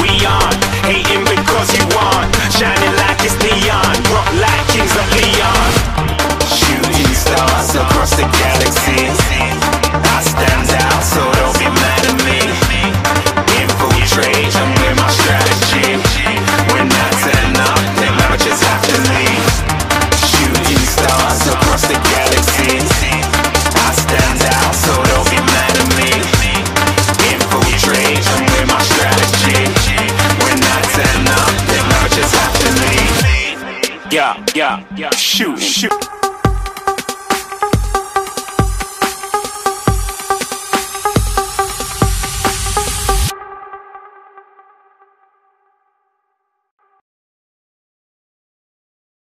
We aren't hating because you aren't, shining like it's neon, rock like Kings of Leon. Shooting stars across the galaxy, I stand out, so don't be mad at me. Infiltrate, I'm with my strategy. When I turn up, then I just have to leave. Shooting stars across the galaxy, I stand out, so don't be mad at me. Infiltrate, I'm with my strategy. When I turn up, then I just have to leave. Yeah, yeah, yeah, shoot, shoot.